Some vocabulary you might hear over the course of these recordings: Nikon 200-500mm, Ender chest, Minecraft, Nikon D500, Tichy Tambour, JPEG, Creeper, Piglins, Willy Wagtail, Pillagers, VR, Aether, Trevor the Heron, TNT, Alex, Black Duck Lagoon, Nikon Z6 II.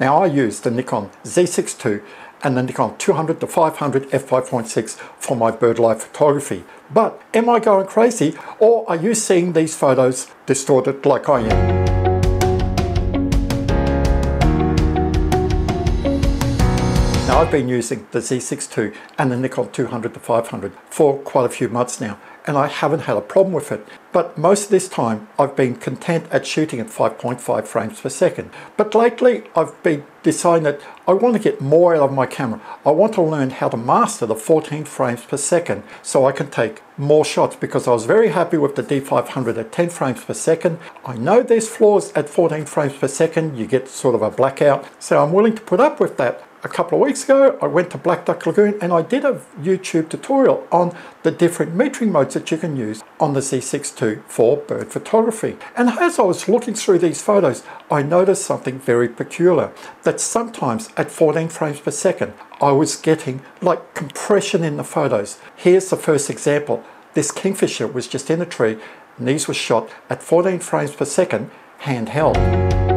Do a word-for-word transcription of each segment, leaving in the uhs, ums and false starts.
Now I use the Nikon Z six two and the Nikon two hundred to five hundred f five point six for my birdlife photography. But am I going crazy, or are you seeing these photos distorted like I am? Now I've been using the Z six two and the Nikon two hundred to five hundred for quite a few months now, and I haven't had a problem with it. But most of this time I've been content at shooting at five point five frames per second. But lately I've been deciding that I want to get more out of my camera. I want to learn how to master the fourteen frames per second so I can take more shots, because I was very happy with the D five hundred at ten frames per second. I know there's flaws at fourteen frames per second, you get sort of a blackout, so I'm willing to put up with that. A couple of weeks ago, I went to Black Duck Lagoon and I did a YouTube tutorial on the different metering modes that you can use on the Z six two for bird photography. And as I was looking through these photos, I noticed something very peculiar, that sometimes at fourteen frames per second, I was getting like compression in the photos. Here's the first example. This kingfisher was just in a tree, and these were shot at fourteen frames per second, handheld.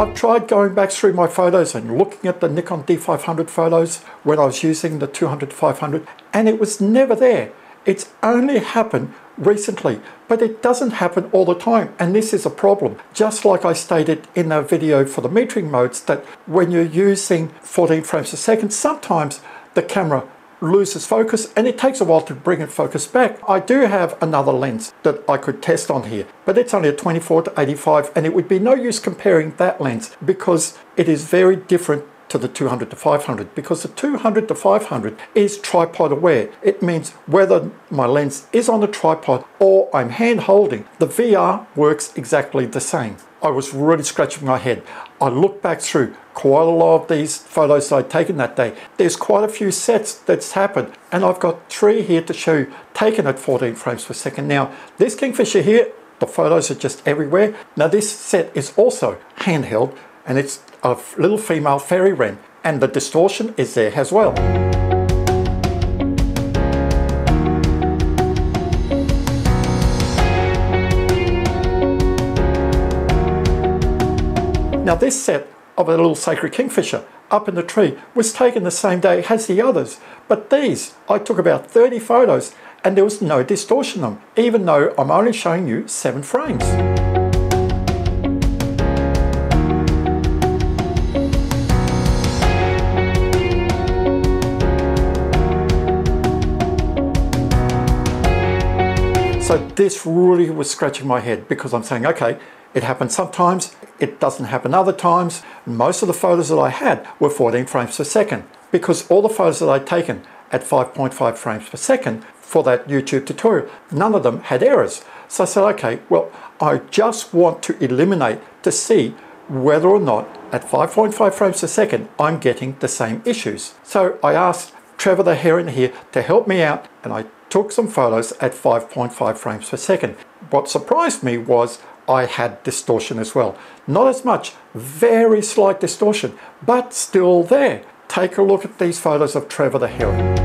I've tried going back through my photos and looking at the Nikon D five hundred photos when I was using the two hundred to five hundred, and it was never there. It's only happened recently, but it doesn't happen all the time, and this is a problem. Just like I stated in a video for the metering modes, that when you're using fourteen frames a second, sometimes the camera loses focus and it takes a while to bring it focus back. I do have another lens that I could test on here, but it's only a twenty-four to eighty-five, and it would be no use comparing that lens because it is very different to the two hundred to five hundred, because the two hundred to five hundred is tripod aware. It means whether my lens is on the tripod or I'm hand holding, the V R works exactly the same. I was really scratching my head. I looked back through quite a lot of these photos I'd taken that day. There's quite a few sets that's happened, and I've got three here to show you, taken at fourteen frames per second. Now this kingfisher here, the photos are just everywhere. Now this set is also handheld, and it's a little female fairy wren, and the distortion is there as well. Now this set of a little sacred kingfisher up in the tree was taken the same day as the others, but these, I took about thirty photos and there was no distortion on them, even though I'm only showing you seven frames. So this really was scratching my head, because I'm saying, okay, it happens sometimes, it doesn't happen other times. Most of the photos that I had were fourteen frames per second, because all the photos that I'd taken at five point five frames per second for that YouTube tutorial, none of them had errors. So I said, okay, well, I just want to eliminate to see whether or not at five point five frames per second I'm getting the same issues. So I asked Trevor the Heron here to help me out, and I took some photos at five point five frames per second. What surprised me was I had distortion as well. Not as much, very slight distortion, but still there. Take a look at these photos of Trevor the Heron.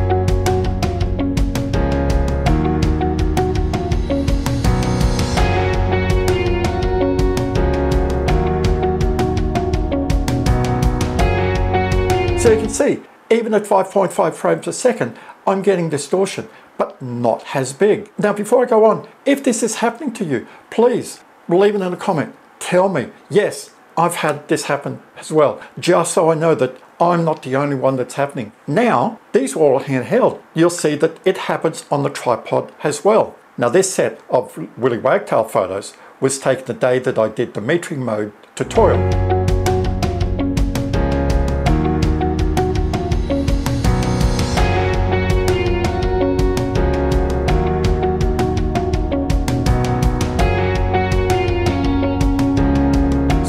So you can see, even at five point five frames a second, I'm getting distortion, but not as big. Now before I go on, if this is happening to you, please leave it in a comment. Tell me, yes, I've had this happen as well, just so I know that I'm not the only one that's happening. Now, these are all handheld. You'll see that it happens on the tripod as well. Now this set of Willy Wagtail photos was taken the day that I did the metering mode tutorial.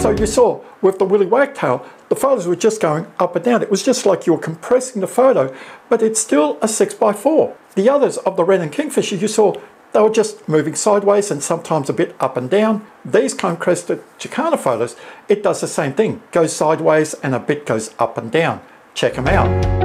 So you saw with the Willy Wagtail, the photos were just going up and down. It was just like you were compressing the photo, but it's still a six by four. The others of the wren and kingfisher, you saw they were just moving sideways and sometimes a bit up and down. These comcrested Chicana photos, it does the same thing. Goes sideways and a bit goes up and down. Check them out.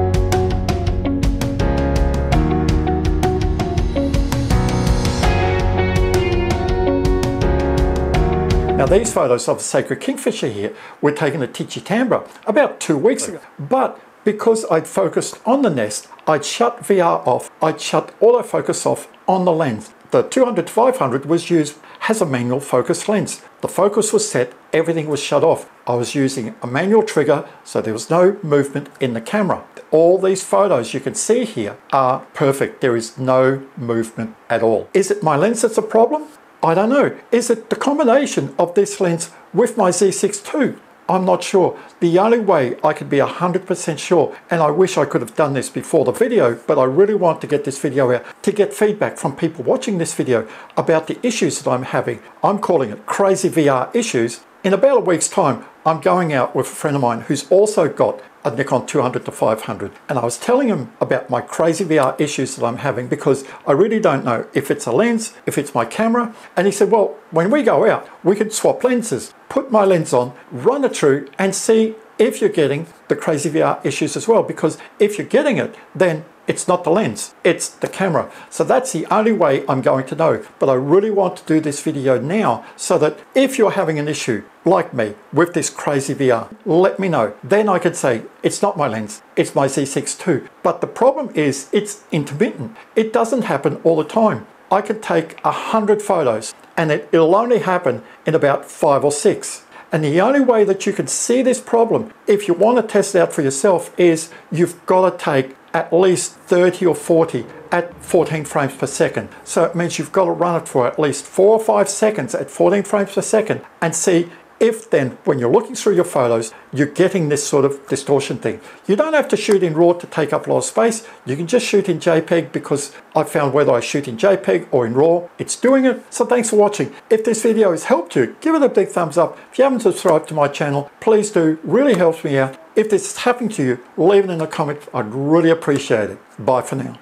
these photos of the sacred kingfisher here were taken at Tichy Tambour about two weeks ago. But because I'd focused on the nest, I'd shut V R off, I'd shut autofocus off on the lens. The two hundred to five hundred was used as a manual focus lens. The focus was set, everything was shut off. I was using a manual trigger, so there was no movement in the camera. All these photos you can see here are perfect. There is no movement at all. Is it my lens that's a problem? I don't know. Is it the combination of this lens with my Z six two? I'm not sure. The only way I could be one hundred percent sure, and I wish I could have done this before the video, but I really want to get this video out to get feedback from people watching this video about the issues that I'm having. I'm calling it crazy V R issues. In about a week's time, I'm going out with a friend of mine who's also got a Nikon two hundred to five hundred, and I was telling him about my crazy V R issues that I'm having because I really don't know if it's a lens, if it's my camera. And he said, well, when we go out, we can swap lenses, put my lens on, run it through and see if you're getting the crazy V R issues as well, because if you're getting it, then it's not the lens, it's the camera. So that's the only way I'm going to know. But I really want to do this video now so that if you're having an issue like me with this crazy V R, let me know. Then I could say, it's not my lens, it's my Z six two. But the problem is it's intermittent. It doesn't happen all the time. I could take a hundred photos and it, it'll only happen in about five or six. And the only way that you can see this problem, if you want to test it out for yourself, is you've got to take at least thirty or forty at fourteen frames per second. So it means you've got to run it for at least four or five seconds at fourteen frames per second and see if then when you're looking through your photos, you're getting this sort of distortion thing. You don't have to shoot in RAW to take up a lot of space. You can just shoot in JPEG, because I found whether I shoot in JPEG or in RAW, it's doing it. So thanks for watching. If this video has helped you, give it a big thumbs up. If you haven't subscribed to my channel, please do, really helps me out. If this is happening to you, leave it in the comments. I'd really appreciate it. Bye for now.